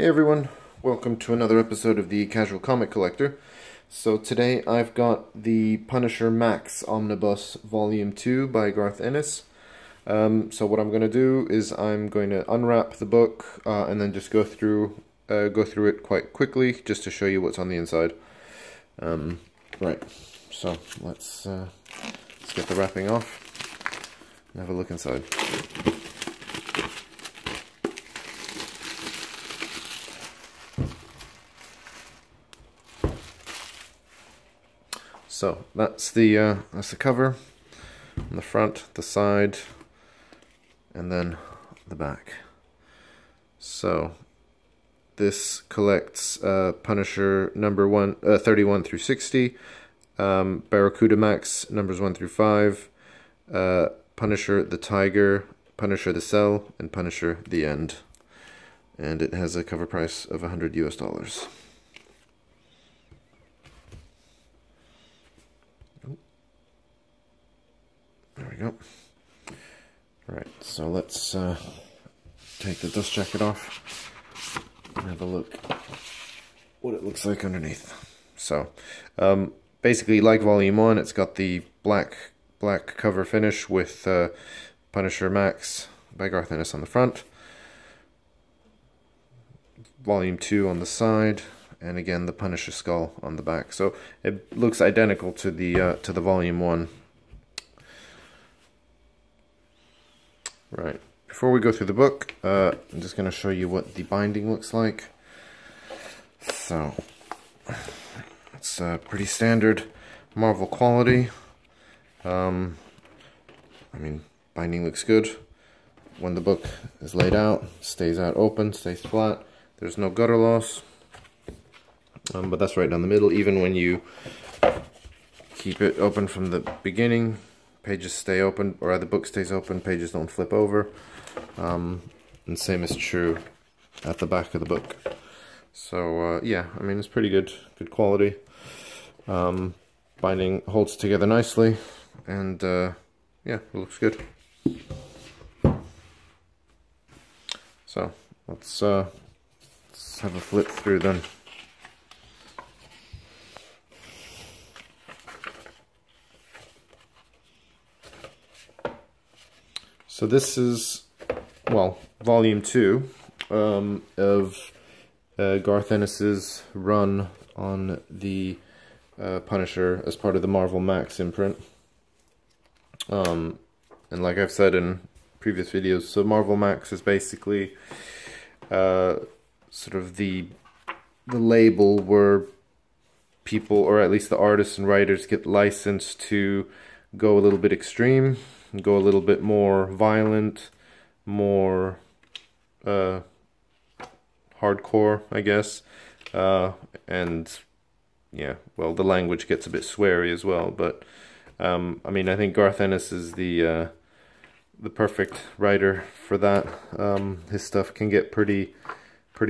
Hey everyone, welcome to another episode of the Casual Comic Collector. So today I've got the Punisher Max Omnibus Volume 2 by Garth Ennis. So what I'm going to do is I'm going to unwrap the book and then just go through it quite quickly just to show you what's on the inside. Right, so let's get the wrapping off and have a look inside. So that's the cover, on the front, the side, and then the back. So this collects Punisher number 31 through 60, Barracuda Max numbers 1 through 5, Punisher the Tiger, Punisher the Cell, and Punisher the End. And it has a cover price of $100 US. There we go. Right, so let's take the dust jacket off and have a look what it looks like underneath. So, basically, like Volume 1, it's got the black cover finish with Punisher Max by Garth Ennis on the front. Volume 2 on the side, and again the Punisher skull on the back. So it looks identical to the Volume 1. Right, before we go through the book, I'm just going to show you what the binding looks like. So, it's pretty standard Marvel quality. I mean, binding looks good. When the book is laid out, stays out open, stays flat. There's no gutter loss. But that's right down the middle. Even when you keep it open from the beginning, pages stay open, or rather, book stays open, pages don't flip over. And same is true at the back of the book. So, yeah, I mean, it's pretty good quality. Binding holds together nicely, and, yeah, it looks good. So, let's have a flip through then. So this is, well, Volume 2 of Garth Ennis's run on the Punisher as part of the Marvel Max imprint. And like I've said in previous videos, so Marvel Max is basically sort of the label where people, or at least the artists and writers, get licensed to go a little bit extreme, go a little bit more violent, more hardcore, I guess. And yeah, well, the language gets a bit sweary as well, but I mean, I think Garth Ennis is the perfect writer for that. His stuff can get pretty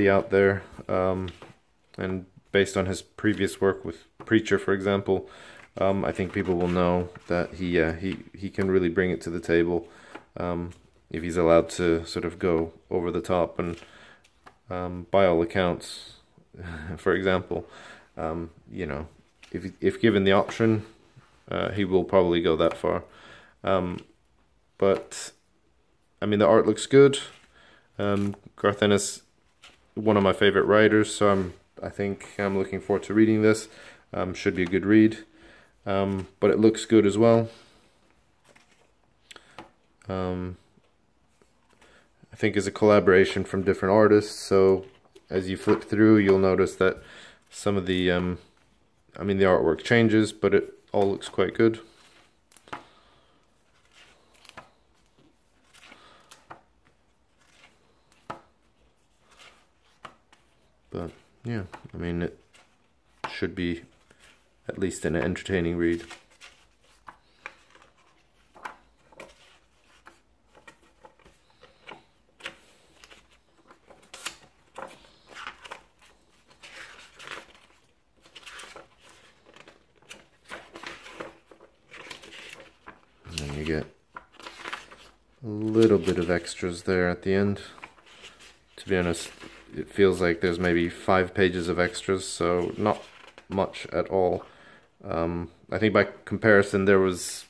out there, and based on his previous work with Preacher, for example, I think people will know that he can really bring it to the table if he's allowed to sort of go over the top. And by all accounts, for example, you know, if given the option, he will probably go that far. But I mean, the art looks good. Garth Ennis, one of my favorite writers, so I think I'm looking forward to reading this. Should be a good read. But it looks good as well. I think it's a collaboration from different artists, so as you flip through, you'll notice that some of the, I mean, the artwork changes, but it all looks quite good. But, yeah, I mean, it should be at least an entertaining read. And then you get a little bit of extras there at the end. To be honest, it feels like there's maybe 5 pages of extras, so not much at all. I think by comparison there was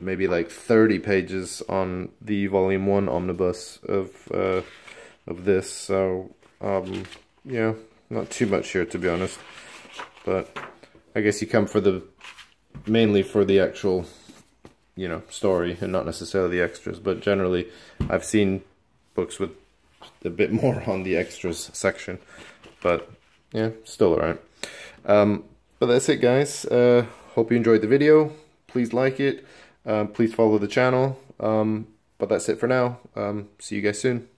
maybe like 30 pages on the Volume 1 omnibus of this, so yeah, not too much here to be honest. But I guess you come for the mainly for the actual, you know, story and not necessarily the extras. But generally, I've seen books with a bit more on the extras section, but yeah, still alright. But that's it, guys. Hope you enjoyed the video. Please like it. Please follow the channel. But that's it for now. See you guys soon.